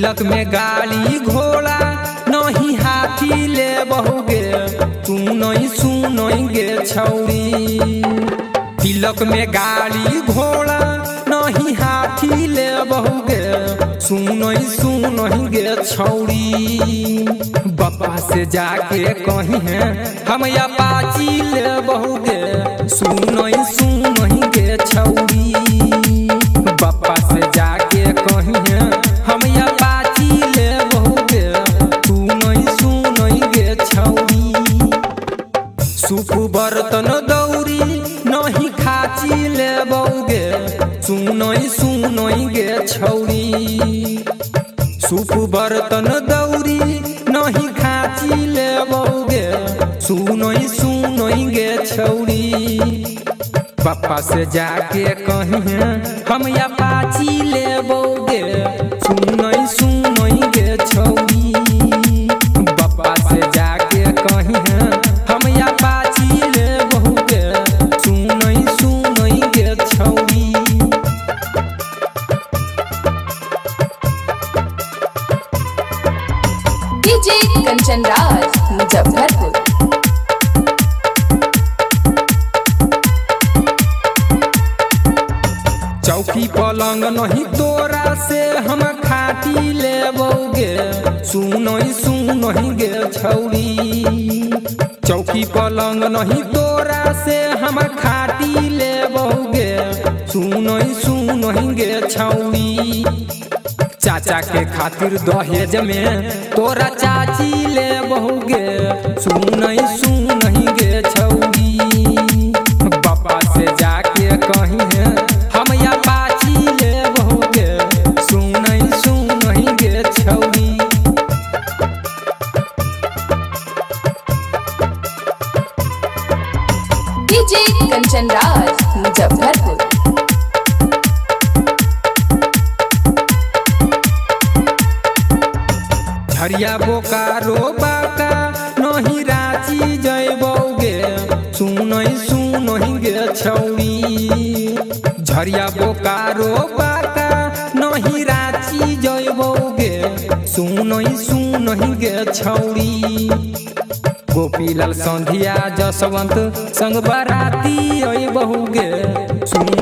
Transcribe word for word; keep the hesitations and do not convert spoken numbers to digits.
तिलक में गाली घोड़ा नहीं हाथी ले बहुगे तू नहीं सुनोगे छौरी। तिलक में गाली घोड़ा नहीं हाथी ले बहुगे सुनो सुनोगे छौरी। बापा से जाके कही है हम अपाची ले बहुगे सुनो सुनोगे छौरी। बापा से जाके कही है हम अपाची ले बहुगे तू नहीं सुनोगे छौरी। सुप बर्तन दौरी नहीं खाची ले बहुगे सुनोई सुनोई गे छौरी। सूप बर्तन दौरी नहीं खाची ले बहुगे सुनोई सुनोई गे छौरी। पापा से जाके कही है हम अपाची ले बहुगे सुनोई सुनोई गे छौरी। पापा से जाके कही है हम अपाची ले बहुगे सुनोई सुनोई गे छौरी। डीजे कंचनराव मुजफ्फरपुर। चौकी पलंग नहीं तोरा से हम खाटी ले बहुगे सुनोई सुनोई गे छौरी। चौकी पलंग नहीं तोरा से हम खाटी ले बहुगे सुनोई सुनोई गे छौरी। चाचा के खातिर दहेज में तोरा चाची ले बहुगे सुनई सुनई गे छौरी। बापा से जाके कही है हम अपाची ले बहुगे सुनई सुनई गे छौरी। डीजे कंचनराव मुजफ्फरपुर। झरिया बोकारो बाका नहीं रांची जैबौगे सुनई सुनई गे छौरी। झरिया बोकारो बाका नहीं रांची जैबौगे सुनई सुनई गे छौरी। गोपी लाल संधिया जसवंत संग बराती अइबहुगे सुन